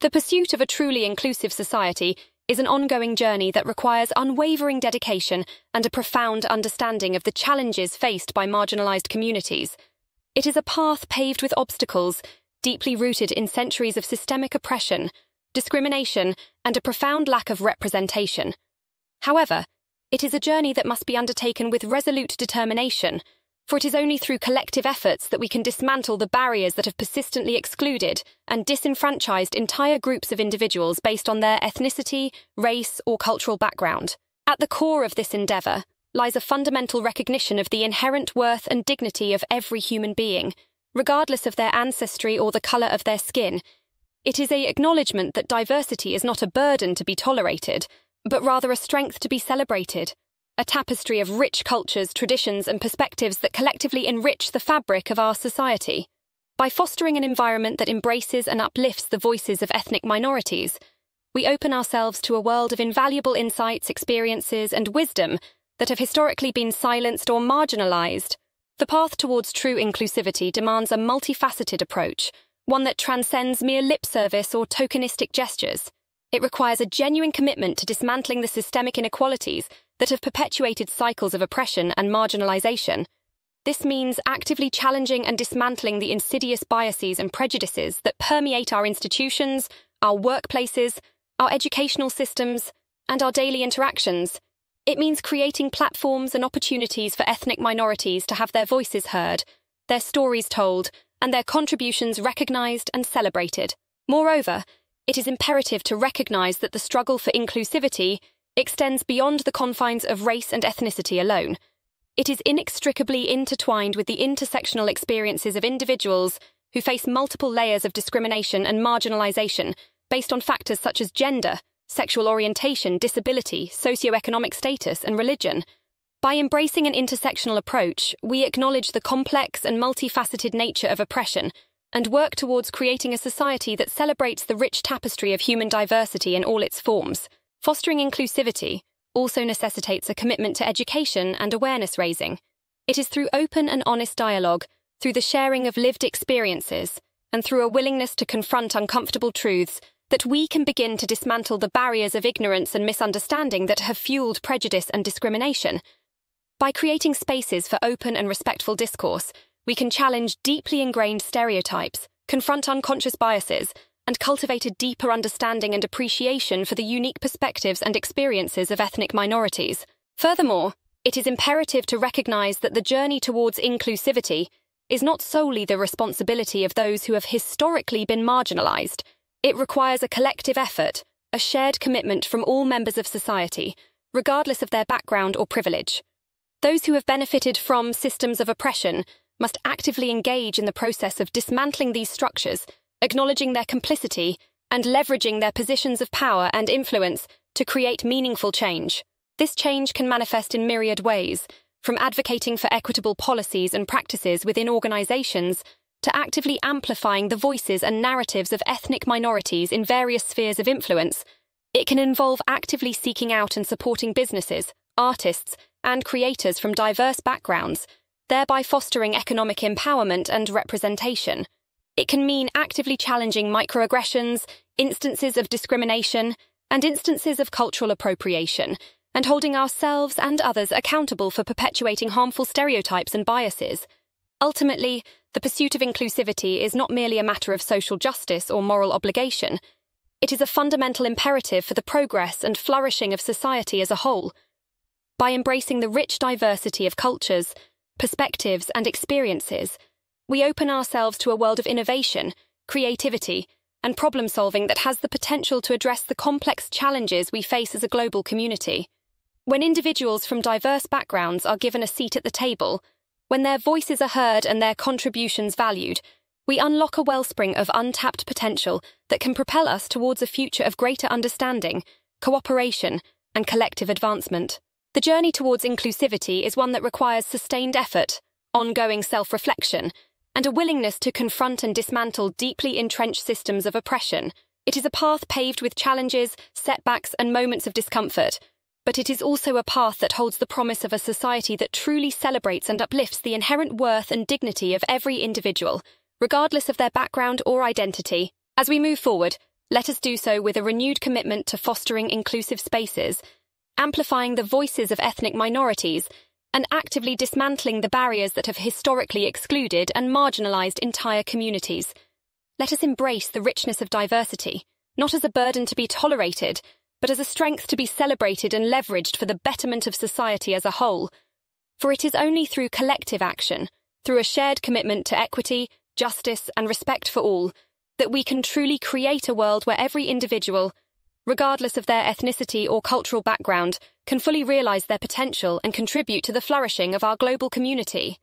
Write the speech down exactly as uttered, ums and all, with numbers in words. The pursuit of a truly inclusive society is an ongoing journey that requires unwavering dedication and a profound understanding of the challenges faced by marginalized communities. It is a path paved with obstacles, deeply rooted in centuries of systemic oppression, discrimination, and a profound lack of representation. However, it is a journey that must be undertaken with resolute determination, for it is only through collective efforts that we can dismantle the barriers that have persistently excluded and disenfranchised entire groups of individuals based on their ethnicity, race, or cultural background. At the core of this endeavor lies a fundamental recognition of the inherent worth and dignity of every human being, regardless of their ancestry or the color of their skin. It is an acknowledgement that diversity is not a burden to be tolerated, but rather a strength to be celebrated, a tapestry of rich cultures, traditions, and perspectives that collectively enrich the fabric of our society. By fostering an environment that embraces and uplifts the voices of ethnic minorities, we open ourselves to a world of invaluable insights, experiences, and wisdom that have historically been silenced or marginalized. The path towards true inclusivity demands a multifaceted approach, one that transcends mere lip service or tokenistic gestures. It requires a genuine commitment to dismantling the systemic inequalities that have perpetuated cycles of oppression and marginalization. This means actively challenging and dismantling the insidious biases and prejudices that permeate our institutions, our workplaces, our educational systems, and our daily interactions. It means creating platforms and opportunities for ethnic minorities to have their voices heard, their stories told, and their contributions recognized and celebrated. Moreover, it is imperative to recognize that the struggle for inclusivity extends beyond the confines of race and ethnicity alone. It is inextricably intertwined with the intersectional experiences of individuals who face multiple layers of discrimination and marginalization based on factors such as gender, sexual orientation, disability, socioeconomic status, and religion. By embracing an intersectional approach, we acknowledge the complex and multifaceted nature of oppression and work towards creating a society that celebrates the rich tapestry of human diversity in all its forms. Fostering inclusivity also necessitates a commitment to education and awareness raising. It is through open and honest dialogue, through the sharing of lived experiences, and through a willingness to confront uncomfortable truths that we can begin to dismantle the barriers of ignorance and misunderstanding that have fueled prejudice and discrimination. By creating spaces for open and respectful discourse, we can challenge deeply ingrained stereotypes, confront unconscious biases, and cultivate a deeper understanding and appreciation for the unique perspectives and experiences of ethnic minorities. Furthermore, it is imperative to recognize that the journey towards inclusivity is not solely the responsibility of those who have historically been marginalized. It requires a collective effort, a shared commitment from all members of society, regardless of their background or privilege. Those who have benefited from systems of oppression must actively engage in the process of dismantling these structures, acknowledging their complicity and leveraging their positions of power and influence to create meaningful change. This change can manifest in myriad ways, from advocating for equitable policies and practices within organizations to actively amplifying the voices and narratives of ethnic minorities in various spheres of influence. It can involve actively seeking out and supporting businesses, artists, and creators from diverse backgrounds, thereby fostering economic empowerment and representation. It can mean actively challenging microaggressions, instances of discrimination, and instances of cultural appropriation, and holding ourselves and others accountable for perpetuating harmful stereotypes and biases. Ultimately, the pursuit of inclusivity is not merely a matter of social justice or moral obligation. It is a fundamental imperative for the progress and flourishing of society as a whole. By embracing the rich diversity of cultures, perspectives, and experiences, we open ourselves to a world of innovation, creativity, and problem-solving that has the potential to address the complex challenges we face as a global community. When individuals from diverse backgrounds are given a seat at the table, when their voices are heard and their contributions valued, we unlock a wellspring of untapped potential that can propel us towards a future of greater understanding, cooperation, and collective advancement. The journey towards inclusivity is one that requires sustained effort, ongoing self-reflection, and a willingness to confront and dismantle deeply entrenched systems of oppression. It is a path paved with challenges, setbacks, and moments of discomfort, but it is also a path that holds the promise of a society that truly celebrates and uplifts the inherent worth and dignity of every individual, regardless of their background or identity. As we move forward, let us do so with a renewed commitment to fostering inclusive spaces, amplifying the voices of ethnic minorities, and actively dismantling the barriers that have historically excluded and marginalized entire communities. Let us embrace the richness of diversity, not as a burden to be tolerated, but as a strength to be celebrated and leveraged for the betterment of society as a whole. For it is only through collective action, through a shared commitment to equity, justice, and respect for all, that we can truly create a world where every individual, regardless of their ethnicity or cultural background, can fully realize their potential and contribute to the flourishing of our global community.